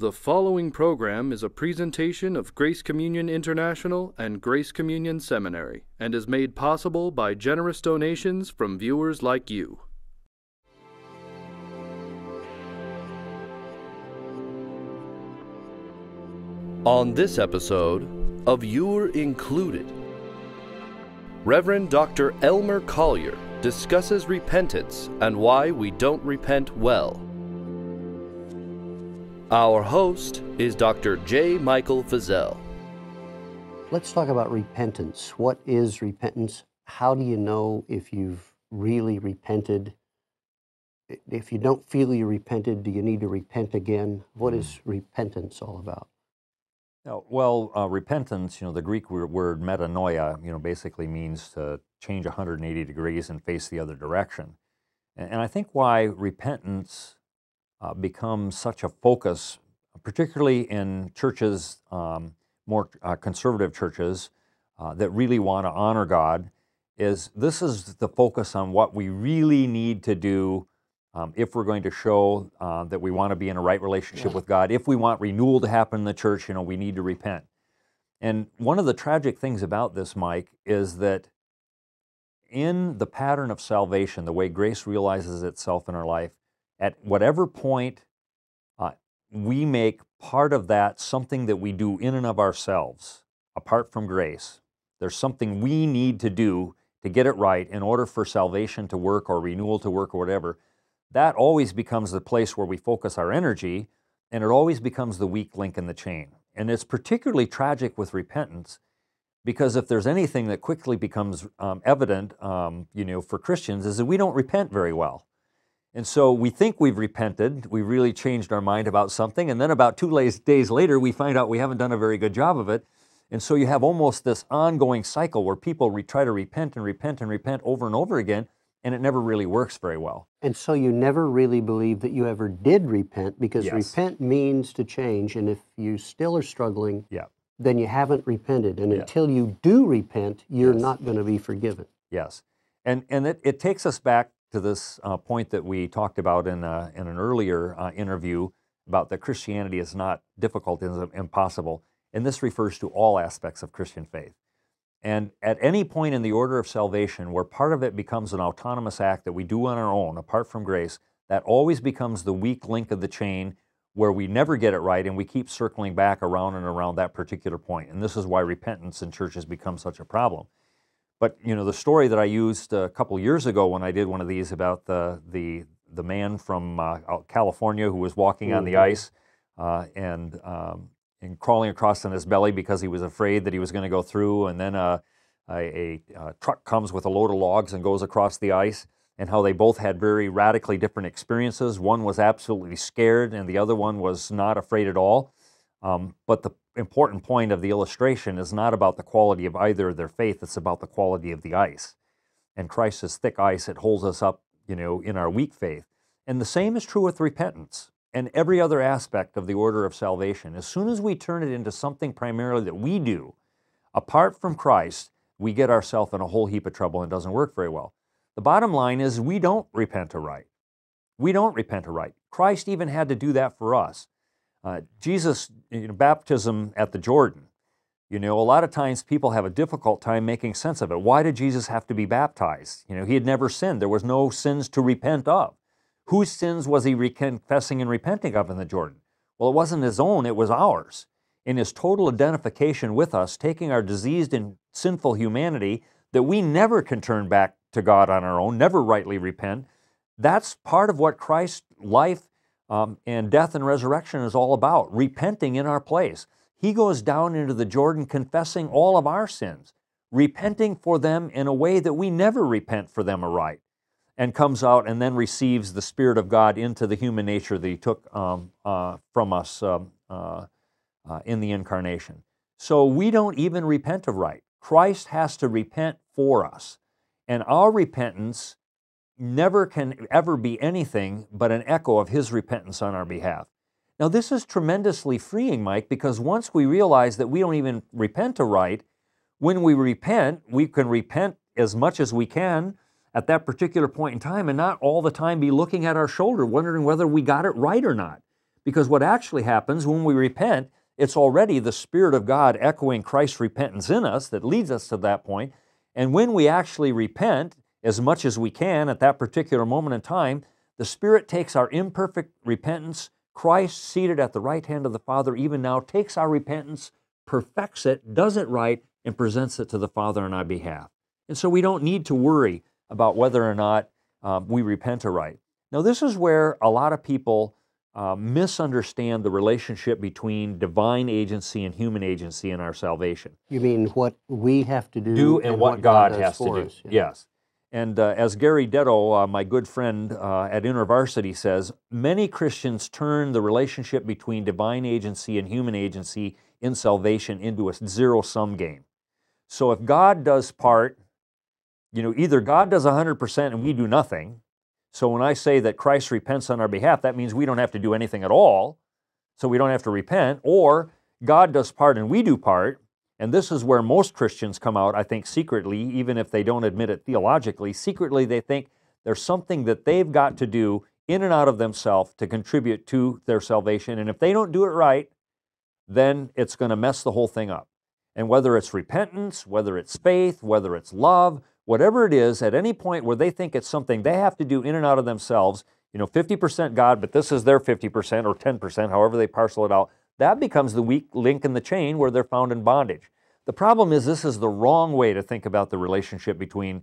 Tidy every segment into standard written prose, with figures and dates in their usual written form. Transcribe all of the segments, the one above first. The following program is a presentation of Grace Communion International and Grace Communion Seminary, and is made possible by generous donations from viewers like you. On this episode of You're Included, Reverend Dr. Elmer Colyer discusses repentance and why we don't repent well. Our host is Dr. J. Michael Feazell. Let's talk about repentance. What is repentance? How do you know if you've really repented? If you don't feel you repented, do you need to repent again? What is repentance all about? Well, repentance, the Greek word metanoia, basically means to change 180 degrees and face the other direction. And I think why repentance becomes such a focus, particularly in churches, more conservative churches that really want to honor God, is this is the focus on what we really need to do if we're going to show that we want to be in a right relationship with God. If we want renewal to happen in the church, we need to repent. And one of the tragic things about this, Mike, is that in the pattern of salvation, the way grace realizes itself in our life, at whatever point, we make part of that something that we do in and of ourselves, apart from grace. There's something we need to do to get it right in order for salvation to work or renewal to work or whatever. That always becomes the place where we focus our energy, and it always becomes the weak link in the chain. And it's particularly tragic with repentance, because if there's anything that quickly becomes evident for Christians, is that we don't repent very well. And so we think we've repented, we really changed our mind about something, and then about 2 days later, we find out we haven't done a very good job of it. And so you have almost this ongoing cycle where people try to repent and repent and repent over and over again, and it never really works very well. And so you never really believe that you ever did repent, because repent means to change, and if you still are struggling, then you haven't repented. And until you do repent, you're not going to be forgiven. Yes. And it takes us back to this point that we talked about in an earlier interview about that Christianity is not difficult, is impossible. And this refers to all aspects of Christian faith. And at any point in the order of salvation where part of it becomes an autonomous act that we do on our own, apart from grace, that always becomes the weak link of the chain where we never get it right and we keep circling back around and around that particular point. And this is why repentance in churches becomes such a problem. But, the story that I used a couple years ago when I did one of these about the man from California who was walking on the ice and crawling across on his belly because he was afraid that he was going to go through, and then a truck comes with a load of logs and goes across the ice, and how they both had very radically different experiences. One was absolutely scared, and the other one was not afraid at all. But the important point of the illustration is not about the quality of either of their faith, it's about the quality of the ice. And Christ is thick ice, it holds us up, in our weak faith. And the same is true with repentance and every other aspect of the order of salvation. As soon as we turn it into something primarily that we do, apart from Christ, we get ourselves in a whole heap of trouble and it doesn't work very well. The bottom line is we don't repent aright. We don't repent aright. Christ even had to do that for us. Jesus, baptism at the Jordan, a lot of times people have a difficult time making sense of it. Why did Jesus have to be baptized? He had never sinned. There was no sins to repent of. Whose sins was he confessing and repenting of in the Jordan? Well, it wasn't his own, it was ours. In his total identification with us, taking our diseased and sinful humanity that we never can turn back to God on our own, never rightly repent, that's part of what Christ's life and death and resurrection is all about, repenting in our place. He goes down into the Jordan confessing all of our sins, repenting for them in a way that we never repent for them aright, and comes out and then receives the Spirit of God into the human nature that He took from us in the Incarnation. So we don't even repent aright. Christ has to repent for us, and our repentance never can ever be anything but an echo of His repentance on our behalf. Now, this is tremendously freeing, Mike, because once we realize that we don't even repent aright, when we repent, we can repent as much as we can at that particular point in time and not all the time be looking at our shoulder, wondering whether we got it right or not. Because what actually happens when we repent, it's already the Spirit of God echoing Christ's repentance in us that leads us to that point. And when we actually repent, as much as we can at that particular moment in time, the Spirit takes our imperfect repentance. Christ, seated at the right hand of the Father, even now takes our repentance, perfects it, does it right, and presents it to the Father on our behalf. And so we don't need to worry about whether or not we repent aright. Now, this is where a lot of people misunderstand the relationship between divine agency and human agency in our salvation. You mean what we have to do and what God has to do. Us, yeah. Yes. And as Gary Dedo, my good friend at InterVarsity, says, many Christians turn the relationship between divine agency and human agency in salvation into a zero-sum game. So if God does part, you know, either God does 100% and we do nothing. So when I say that Christ repents on our behalf, that means we don't have to do anything at all, so we don't have to repent, or God does part and we do part. And this is where most Christians come out, I think, secretly, even if they don't admit it theologically. Secretly, they think there's something that they've got to do in and out of themselves to contribute to their salvation. And if they don't do it right, then it's going to mess the whole thing up. And whether it's repentance, whether it's faith, whether it's love, whatever it is, at any point where they think it's something they have to do in and out of themselves, you know, 50% God, but this is their 50% or 10%, however they parcel it out, that becomes the weak link in the chain where they're found in bondage. The problem is this is the wrong way to think about the relationship between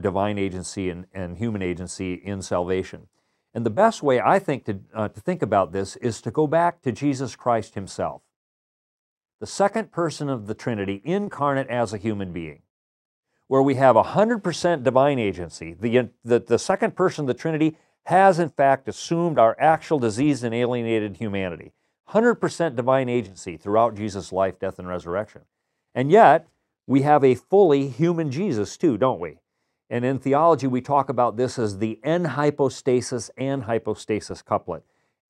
divine agency and human agency in salvation. And the best way, I think, to think about this is to go back to Jesus Christ himself, the second person of the Trinity, incarnate as a human being, where we have 100% divine agency. The second person of the Trinity has, in fact, assumed our actual diseased and alienated humanity. 100% divine agency throughout Jesus' life, death, and resurrection. And yet, we have a fully human Jesus too, don't we? And in theology, we talk about this as the enhypostasis and hypostasis couplet.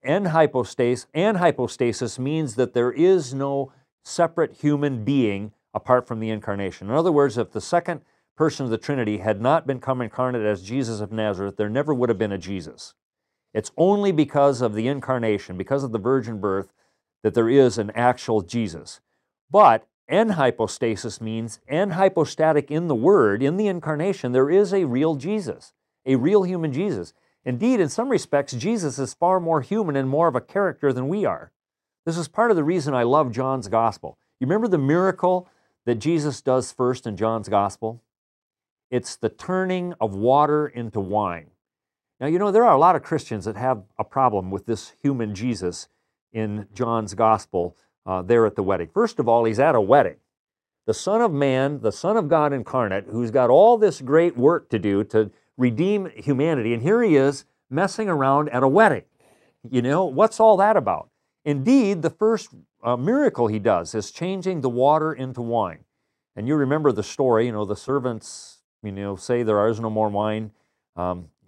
Enhypostasis means that there is no separate human being apart from the incarnation. In other words, if the second person of the Trinity had not become incarnate as Jesus of Nazareth, there never would have been a Jesus. It's only because of the incarnation, because of the virgin birth, that there is an actual Jesus. But enhypostasis means enhypostatic in the Word, in the incarnation, there is a real Jesus, a real human Jesus. Indeed, in some respects, Jesus is far more human and more of a character than we are. This is part of the reason I love John's Gospel. You remember the miracle that Jesus does first in John's Gospel? It's the turning of water into wine. Now, you know, there are a lot of Christians that have a problem with this human Jesus in John's Gospel there at the wedding. First of all, he's at a wedding. The Son of Man, the Son of God incarnate, who's got all this great work to do to redeem humanity, and here he is messing around at a wedding. You know, what's all that about? Indeed, the first miracle he does is changing the water into wine. And you remember the story, you know, the servants, you know, say there is no more wine.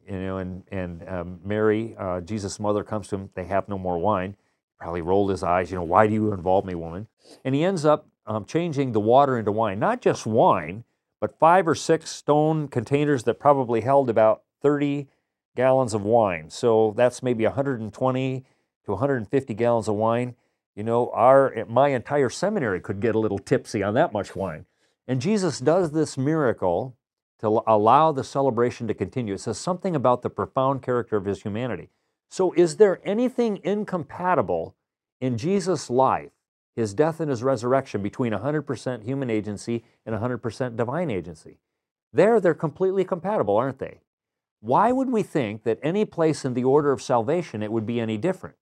You know, and Mary, Jesus' mother, comes to him, they have no more wine. Probably rolled his eyes, you know, why do you involve me, woman? And he ends up changing the water into wine. Not just wine, but 5 or 6 stone containers that probably held about 30 gallons of wine. So that's maybe 120 to 150 gallons of wine. You know, my entire seminary could get a little tipsy on that much wine. And Jesus does this miracle to allow the celebration to continue. It says something about the profound character of his humanity. So is there anything incompatible in Jesus' life, his death and his resurrection, between 100% human agency and 100% divine agency? They're completely compatible, aren't they? Why would we think that any place in the order of salvation it would be any different?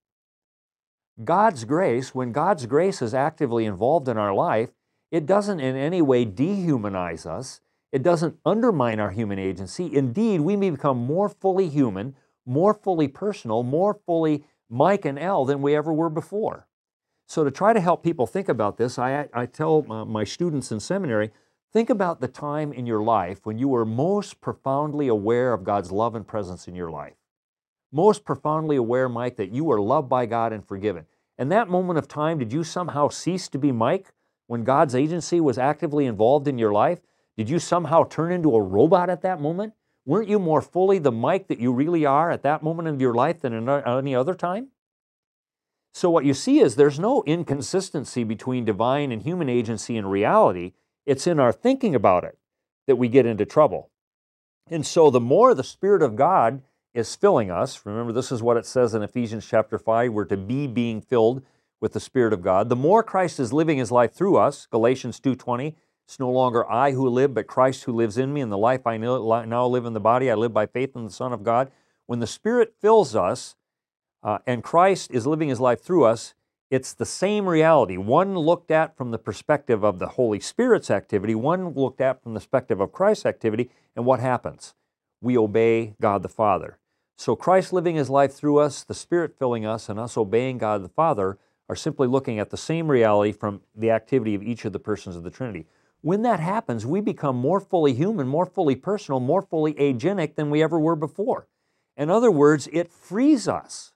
God's grace, when God's grace is actively involved in our life, it doesn't in any way dehumanize us. It doesn't undermine our human agency. Indeed, we may become more fully human, more fully personal, more fully Mike and Elle than we ever were before. So to try to help people think about this, I tell my students in seminary, think about the time in your life when you were most profoundly aware of God's love and presence in your life. Most profoundly aware, Mike, that you were loved by God and forgiven. In that moment of time, did you somehow cease to be Mike when God's agency was actively involved in your life? Did you somehow turn into a robot at that moment? Weren't you more fully the Mike that you really are at that moment in your life than at any other time? So what you see is there's no inconsistency between divine and human agency and reality. It's in our thinking about it that we get into trouble. And so the more the Spirit of God is filling us, remember this is what it says in Ephesians chapter 5, we're to be being filled with the Spirit of God. The more Christ is living His life through us, Galatians 2:20, it's no longer I who live, but Christ who lives in me, and the life I now live in the body, I live by faith in the Son of God. When the Spirit fills us, and Christ is living His life through us, it's the same reality. One looked at from the perspective of the Holy Spirit's activity, one looked at from the perspective of Christ's activity, and what happens? We obey God the Father. So Christ living His life through us, the Spirit filling us, and us obeying God the Father are simply looking at the same reality from the activity of each of the persons of the Trinity. When that happens, we become more fully human, more fully personal, more fully agenic than we ever were before. In other words, it frees us.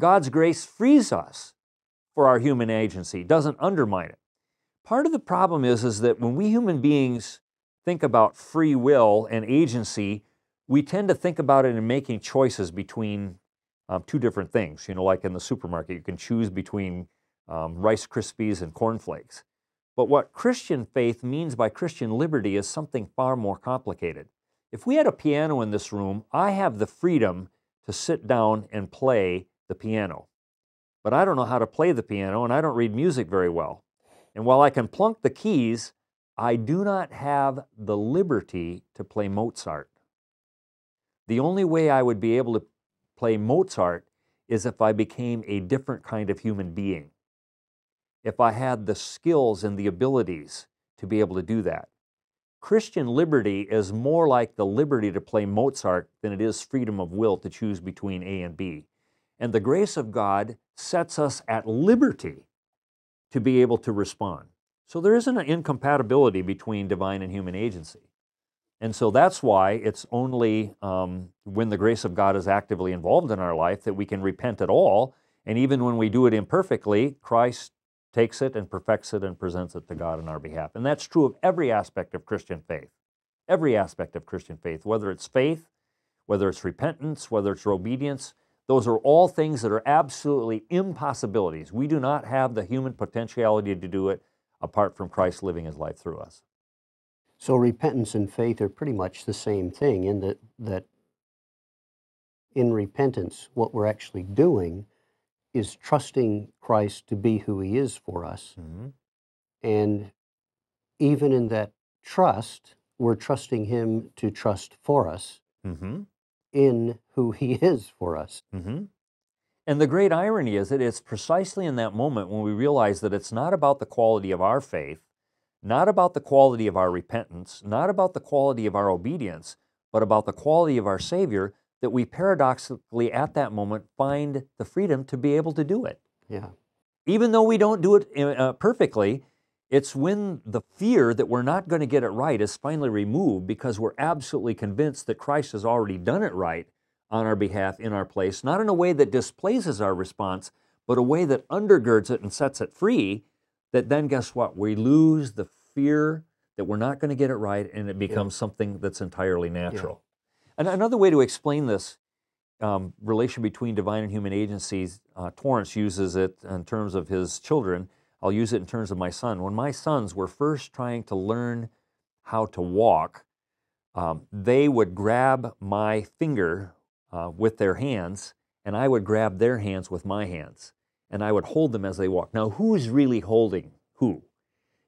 God's grace frees us for our human agency, doesn't undermine it. Part of the problem is that when we human beings think about free will and agency, we tend to think about it in making choices between two different things. You know, like in the supermarket, you can choose between Rice Krispies and cornflakes. But what Christian faith means by Christian liberty is something far more complicated. If we had a piano in this room, I have the freedom to sit down and play the piano. But I don't know how to play the piano, and I don't read music very well. And while I can plunk the keys, I do not have the liberty to play Mozart. The only way I would be able to play Mozart is if I became a different kind of human being, if I had the skills and the abilities to be able to do that. Christian liberty is more like the liberty to play Mozart than it is freedom of will to choose between A and B. And the grace of God sets us at liberty to be able to respond. So there isn't an incompatibility between divine and human agency. And so that's why it's only when the grace of God is actively involved in our life that we can repent at all. And even when we do it imperfectly, Christ takes it and perfects it and presents it to God on our behalf. And that's true of every aspect of Christian faith. Every aspect of Christian faith, whether it's repentance, whether it's obedience. Those are all things that are absolutely impossibilities. We do not have the human potentiality to do it apart from Christ living His life through us. So repentance and faith are pretty much the same thing in that in repentance, what we're actually doing is trusting Christ to be who He is for us. Mm-hmm. And even in that trust, we're trusting Him to trust for us. Mm-hmm. In who He is for us. Mm-hmm. And the great irony is that it's precisely in that moment when we realize that it's not about the quality of our faith, not about the quality of our repentance, not about the quality of our obedience, but about the quality of our Savior, that we paradoxically at that moment find the freedom to be able to do it. Yeah. Even though we don't do it perfectly, it's when the fear that we're not going to get it right is finally removed because we're absolutely convinced that Christ has already done it right on our behalf, in our place, not in a way that displaces our response, but a way that undergirds it and sets it free, that then guess what? We lose the fear that we're not going to get it right, and it becomes something that's entirely natural. Yeah. And another way to explain this relation between divine and human agencies, Torrance uses it in terms of his children. I'll use it in terms of my son. When my sons were first trying to learn how to walk, they would grab my finger with their hands, and I would grab their hands with my hands, and I would hold them as they walked. Now, who's really holding who?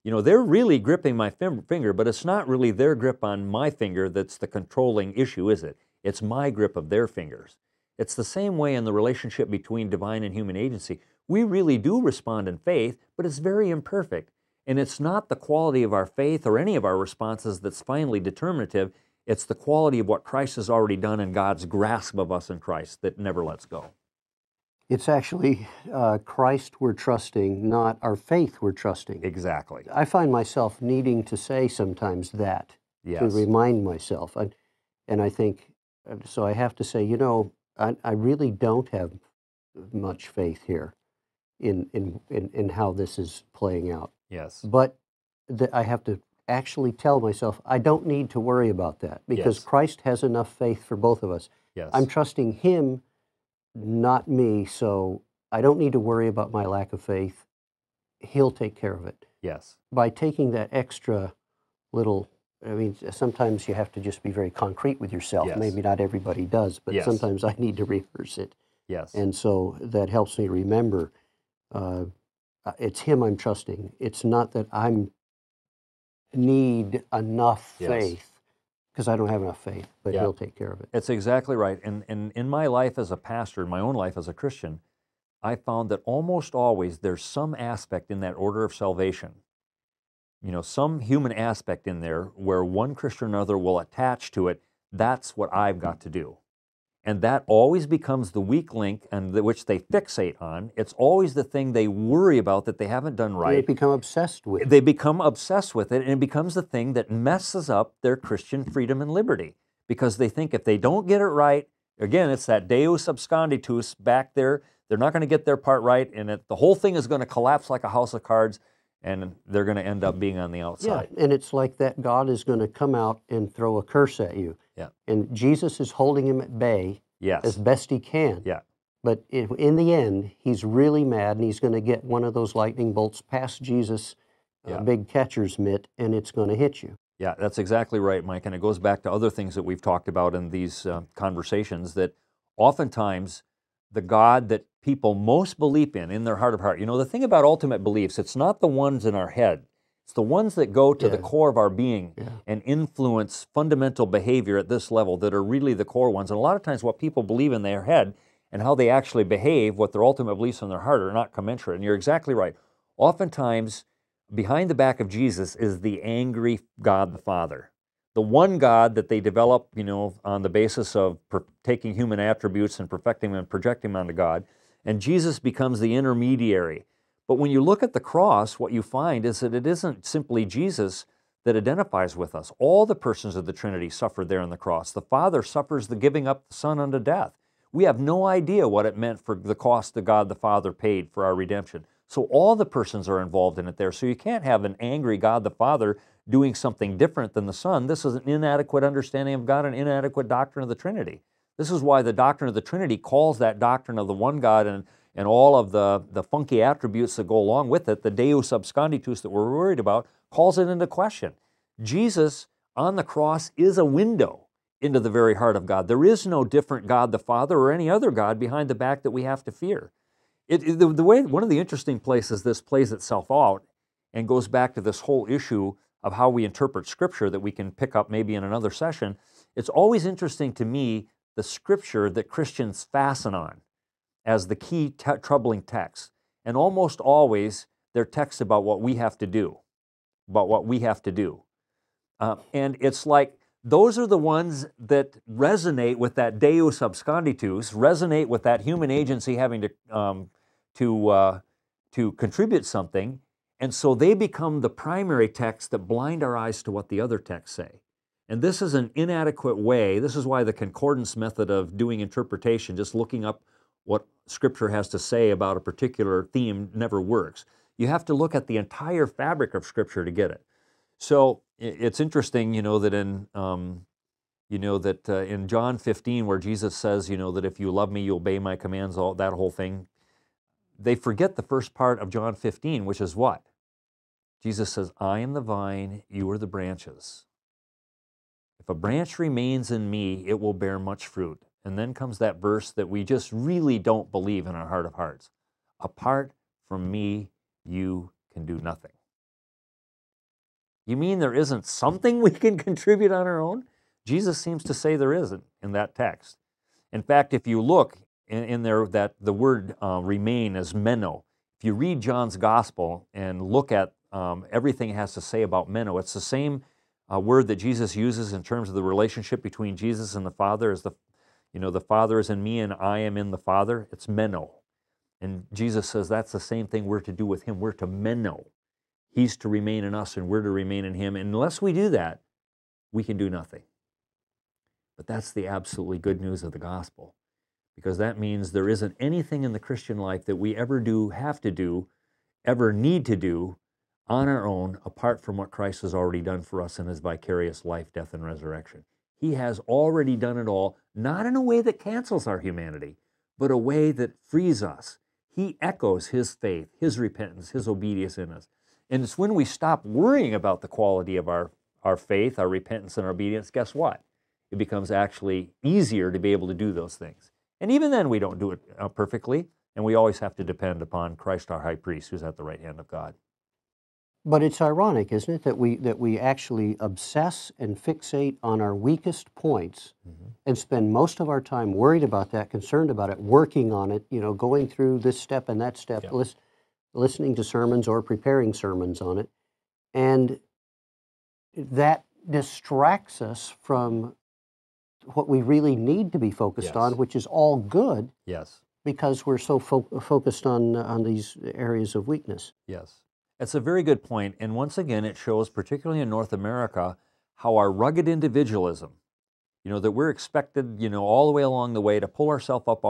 You know, they're really gripping my finger, but it's not really their grip on my finger that's the controlling issue, is it? It's my grip of their fingers. It's the same way in the relationship between divine and human agency. We really do respond in faith, but it's very imperfect. And it's not the quality of our faith or any of our responses that's finally determinative. It's the quality of what Christ has already done and God's grasp of us in Christ that never lets go. It's actually Christ we're trusting, not our faith we're trusting. Exactly. I find myself needing to say sometimes that, yes, to remind myself. And I think, so I have to say, you know, I really don't have much faith here in how this is playing out. Yes. But I have to actually tell myself, I don't need to worry about that because yes, Christ has enough faith for both of us. Yes. I'm trusting Him, not me, so I don't need to worry about my lack of faith. He'll take care of it. Yes. By taking that extra little, I mean, sometimes you have to just be very concrete with yourself. Yes. Maybe not everybody does, but yes. Sometimes I need to rehearse it. Yes. And so that helps me remember it's him I'm trusting. It's not that I need enough yes. faith, because I don't have enough faith, but yeah. he'll take care of it. That's exactly right. And in my life as a pastor, in my own life as a Christian, I found that almost always there's some aspect in that order of salvation, you know, some human aspect in there where one Christian or another will attach to it. That's what I've got to do. And that always becomes the weak link, and which they fixate on. It's always the thing they worry about that they haven't done right. They become obsessed with it. They become obsessed with it, and it becomes the thing that messes up their Christian freedom and liberty, because they think if they don't get it right, again, it's that Deus absconditus back there. They're not going to get their part right, and the whole thing is going to collapse like a house of cards, and they're going to end up being on the outside. Yeah, and it's like that God is going to come out and throw a curse at you. Yeah. And Jesus is holding him at bay yes. as best he can. Yeah. But in the end, he's really mad, and he's going to get one of those lightning bolts past Jesus' yeah. Big catcher's mitt, and it's going to hit you. Yeah, that's exactly right, Mike. And it goes back to other things that we've talked about in these conversations, that oftentimes the God that people most believe in their heart of heart. You know, the thing about ultimate beliefs, it's not the ones in our head. It's the ones that go to yeah. the core of our being yeah. and influence fundamental behavior at this level that are really the core ones. And a lot of times what people believe in their head and how they actually behave, what their ultimate beliefs in their heart are not commensurate. And you're exactly right. Oftentimes, behind the back of Jesus is the angry God the Father, the one God that they develop, you know, on the basis of taking human attributes and perfecting them and projecting them onto God. And Jesus becomes the intermediary. But when you look at the cross, what you find is that it isn't simply Jesus that identifies with us. All the persons of the Trinity suffered there on the cross. The Father suffers the giving up the Son unto death. We have no idea what it meant for the cost that God the Father paid for our redemption. So all the persons are involved in it there. So you can't have an angry God the Father doing something different than the Son. This is an inadequate understanding of God, an inadequate doctrine of the Trinity. This is why the doctrine of the Trinity calls that doctrine of the one God and all of the funky attributes that go along with it, the Deus absconditus that we're worried about, calls it into question. Jesus on the cross is a window into the very heart of God. There is no different God the Father or any other God behind the back that we have to fear. One of the interesting places this plays itself out and goes back to this whole issue of how we interpret Scripture that we can pick up maybe in another session. It's always interesting to me, the Scripture that Christians fasten on as the key troubling text. And almost always, they're texts about what we have to do, about what we have to do. And it's like, those are the ones that resonate with that Deus absconditus, resonate with that human agency having to contribute something. And so they become the primary texts that blind our eyes to what the other texts say. And this is an inadequate way. This is why the concordance method of doing interpretation, just looking up what Scripture has to say about a particular theme, never works. You have to look at the entire fabric of Scripture to get it. So it's interesting, you know, that in John 15, where Jesus says, you know, that if you love me, you obey my commands, all that whole thing. They forget the first part of John 15, which is what? Jesus says, I am the vine, you are the branches. If a branch remains in me, it will bear much fruit. And then comes that verse that we just really don't believe in our heart of hearts. Apart from me, you can do nothing. You mean there isn't something we can contribute on our own? Jesus seems to say there isn't in that text. In fact, if you look in there, that the word remain is meno. If you read John's Gospel and look at everything it has to say about meno, it's the same word that Jesus uses in terms of the relationship between Jesus and the Father as the the Father is in me and I am in the Father. It's meno. And Jesus says that's the same thing we're to do with him. We're to meno. He's to remain in us and we're to remain in him. And unless we do that, we can do nothing. But that's the absolutely good news of the gospel, because that means there isn't anything in the Christian life that we ever do, have to do, ever need to do on our own apart from what Christ has already done for us in his vicarious life, death, and resurrection. He has already done it all, not in a way that cancels our humanity, but a way that frees us. He echoes his faith, his repentance, his obedience in us. And it's when we stop worrying about the quality of our faith, our repentance, and our obedience, guess what? It becomes actually easier to be able to do those things. And even then, we don't do it perfectly, and we always have to depend upon Christ, our high priest, who's at the right hand of God. But it's ironic, isn't it, that we actually obsess and fixate on our weakest points and spend most of our time worried about that, concerned about it, working on it, you know, going through this step and that step, listening to sermons or preparing sermons on it. And that distracts us from what we really need to be focused on, which is all good, because we're so focused on these areas of weakness. Yes. That's a very good point, and once again, it shows, particularly in North America, how our rugged individualism, you know, that we're expected, you know, all the way along the way to pull ourselves up,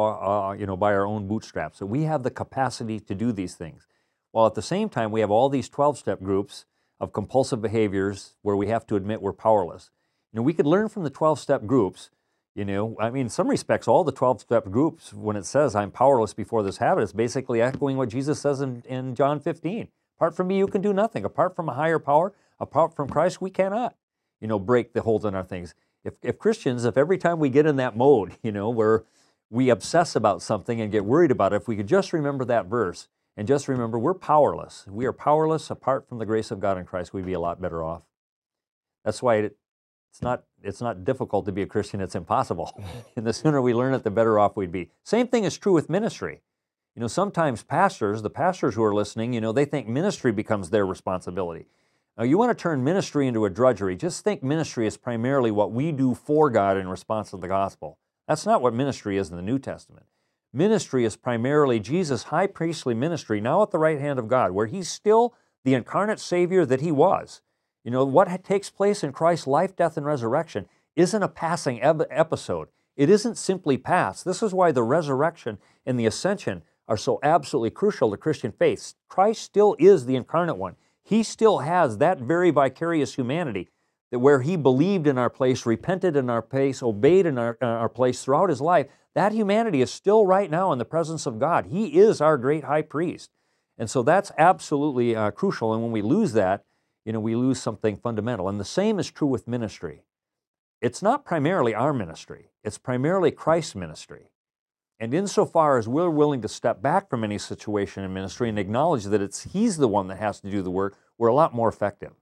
you know, by our own bootstraps. So we have the capacity to do these things, while at the same time, we have all these 12-step groups of compulsive behaviors where we have to admit we're powerless. You know, we could learn from the 12-step groups, you know, I mean, in some respects, all the 12-step groups, when it says, I'm powerless before this habit, it's basically echoing what Jesus says in John 15. Apart from me, you can do nothing. Apart from a higher power, apart from Christ, we cannot, you know, break the hold on our things. If Christians, if every time we get in that mode, you know, where we obsess about something and get worried about it, if we could just remember that verse and just remember we're powerless. We are powerless apart from the grace of God in Christ. We'd be a lot better off. That's why it's not difficult to be a Christian. It's impossible. And the sooner we learn it, the better off we'd be. Same thing is true with ministry. You know, sometimes pastors, the pastors who are listening, you know, they think ministry becomes their responsibility. Now, you want to turn ministry into a drudgery. Just think ministry is primarily what we do for God in response to the gospel. That's not what ministry is in the New Testament. Ministry is primarily Jesus' high priestly ministry, now at the right hand of God, where he's still the incarnate Savior that he was. You know, what takes place in Christ's life, death, and resurrection isn't a passing episode. It isn't simply past. This is why the resurrection and the ascension are so absolutely crucial to Christian faith. Christ still is the incarnate one. He still has that very vicarious humanity that where he believed in our place, repented in our place, obeyed in our place throughout his life. That humanity is still right now in the presence of God. He is our great high priest. And so that's absolutely crucial. And when we lose that, you know, we lose something fundamental. And the same is true with ministry. It's not primarily our ministry. It's primarily Christ's ministry. And insofar as we're willing to step back from any situation in ministry and acknowledge that it's he's the one that has to do the work, we're a lot more effective.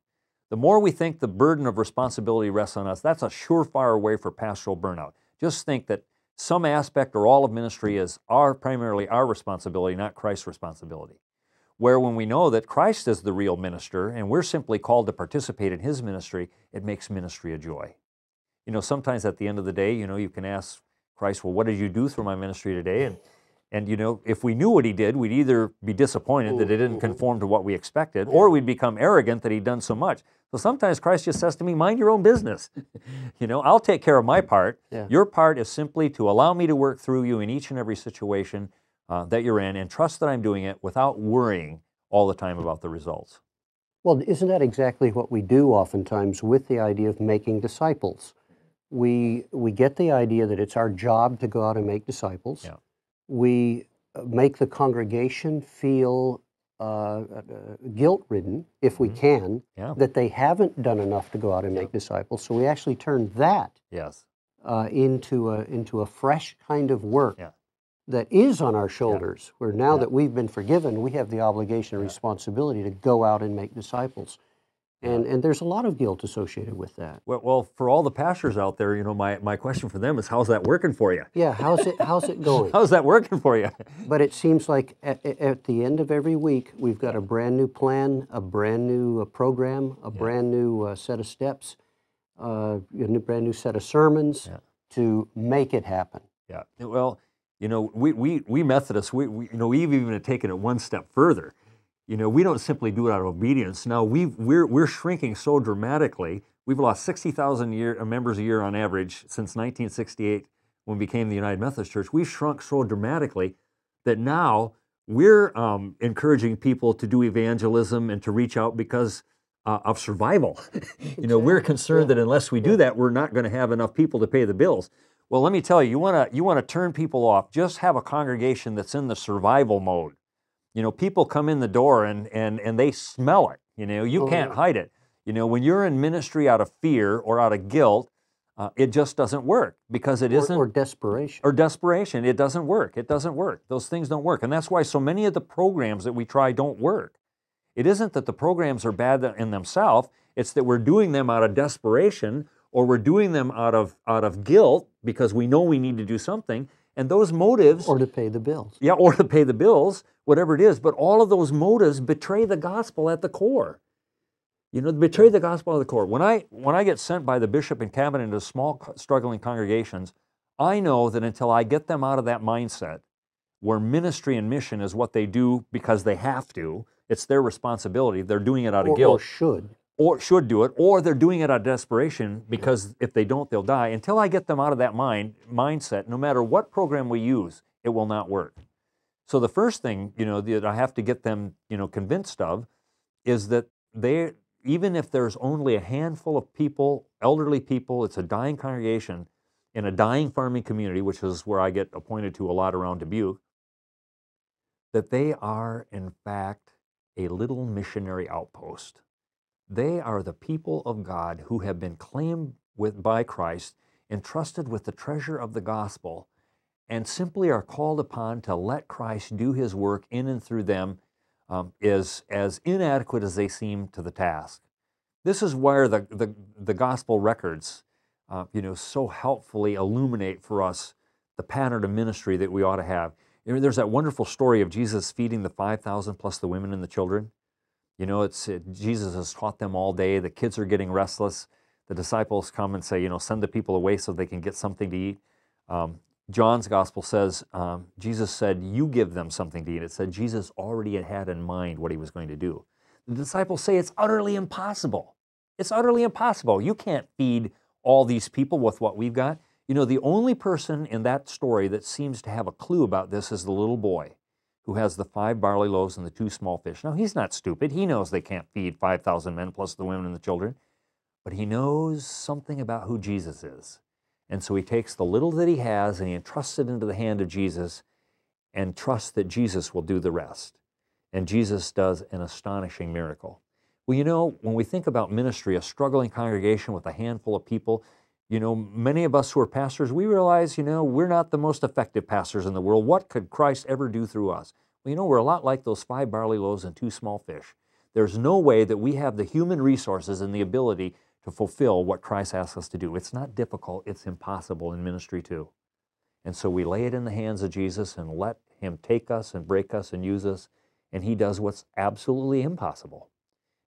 The more we think the burden of responsibility rests on us, that's a surefire way for pastoral burnout. Just think that some aspect or all of ministry is primarily our responsibility, not Christ's responsibility. Where when we know that Christ is the real minister and we're simply called to participate in his ministry, it makes ministry a joy. You know, sometimes at the end of the day, you know, you can ask Christ, well, what did you do through my ministry today? And you know, if we knew what he did, we'd either be disappointed that it didn't conform to what we expected, or we'd become arrogant that he'd done so much. So sometimes Christ just says to me, mind your own business. You know, I'll take care of my part. Yeah. Your part is simply to allow me to work through you in each and every situation that you're in, and trust that I'm doing it without worrying all the time about the results. Well, isn't that exactly what we do oftentimes with the idea of making disciples? We get the idea that it's our job to go out and make disciples. Yeah. We make the congregation feel guilt-ridden, if we can, that they haven't done enough to go out and make disciples. So we actually turn that into a fresh kind of work that is on our shoulders, where now that we've been forgiven, we have the obligation and responsibility to go out and make disciples. And there's a lot of guilt associated with that. Well, for all the pastors out there, you know, my question for them is, how's that working for you? Yeah, how's it going? How's that working for you? But it seems like at the end of every week, we've got a brand new plan, a brand new program, a brand new set of steps, a brand new set of sermons to make it happen. Yeah, well, you know, we Methodists, we you know, we've even taken it one step further. You know, we don't simply do it out of obedience. Now, we're shrinking so dramatically. We've lost 60,000 members a year on average since 1968 when we became the United Methodist Church. We've shrunk so dramatically that now we're encouraging people to do evangelism and to reach out because of survival. You know, we're concerned that unless we do that, we're not going to have enough people to pay the bills. Well, let me tell you, you want to turn people off. Just have a congregation that's in the survival mode. You know, people come in the door and they smell it. You know, you can't hide it. You know, when you're in ministry out of fear or out of guilt, it just doesn't work because it isn't. Or desperation. Or desperation. It doesn't work. It doesn't work. Those things don't work. And that's why so many of the programs that we try don't work. It isn't that the programs are bad in themselves. It's that we're doing them out of desperation, or we're doing them out of guilt because we know we need to do something. And those motives... Or to pay the bills. Yeah, or to pay the bills, whatever it is. But all of those motives betray the gospel at the core. You know, betray the gospel at the core. When I get sent by the bishop and cabinet into small, struggling congregations, I know that until I get them out of that mindset where ministry and mission is what they do because they have to, it's their responsibility, they're doing it out of guilt. Or should. Or should do it, or they're doing it out of desperation because if they don't, they'll die. Until I get them out of that mindset, no matter what program we use, it will not work. So the first thing, you know, that I have to get them, you know, convinced of is that they, even if there's only a handful of people, elderly people, it's a dying congregation in a dying farming community, which is where I get appointed to a lot around Dubuque, that they are, in fact, a little missionary outpost. They are the people of God who have been claimed by Christ, entrusted with the treasure of the gospel, and simply are called upon to let Christ do his work in and through them, as inadequate as they seem to the task. This is where the gospel records you know, so helpfully illuminate for us the pattern of ministry that we ought to have. You know, there's that wonderful story of Jesus feeding the 5,000 plus the women and the children. You know, Jesus has taught them all day. The kids are getting restless. The disciples come and say, you know, send the people away so they can get something to eat. John's gospel says, Jesus said, you give them something to eat. It said Jesus already had in mind what he was going to do. The disciples say it's utterly impossible. It's utterly impossible. You can't feed all these people with what we've got. You know, the only person in that story that seems to have a clue about this is the little boy who has the 5 barley loaves and the 2 small fish. Now, he's not stupid. He knows they can't feed 5,000 men plus the women and the children. But he knows something about who Jesus is. And so he takes the little that he has and he entrusts it into the hand of Jesus and trusts that Jesus will do the rest. And Jesus does an astonishing miracle. Well, you know, when we think about ministry, a struggling congregation with a handful of people, you know, many of us who are pastors, we realize, you know, we're not the most effective pastors in the world. What could Christ ever do through us? Well, you know, we're a lot like those 5 barley loaves and 2 small fish. There's no way that we have the human resources and the ability to fulfill what Christ asks us to do. It's not difficult. It's impossible in ministry too. And so we lay it in the hands of Jesus and let him take us and break us and use us. And he does what's absolutely impossible.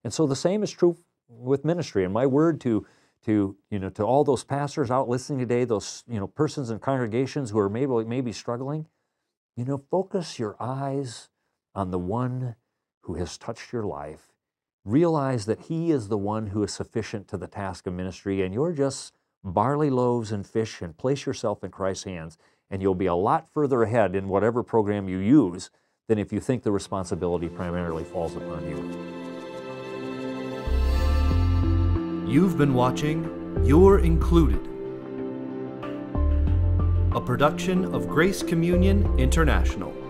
And so the same is true with ministry. And my word to all those pastors out listening today, those, you know, persons and congregations who are maybe struggling, you know, focus your eyes on the one who has touched your life. Realize that he is the one who is sufficient to the task of ministry, and you're just barley loaves and fish, and place yourself in Christ's hands, and you'll be a lot further ahead in whatever program you use than if you think the responsibility primarily falls upon you. You've been watching You're Included, a production of Grace Communion International.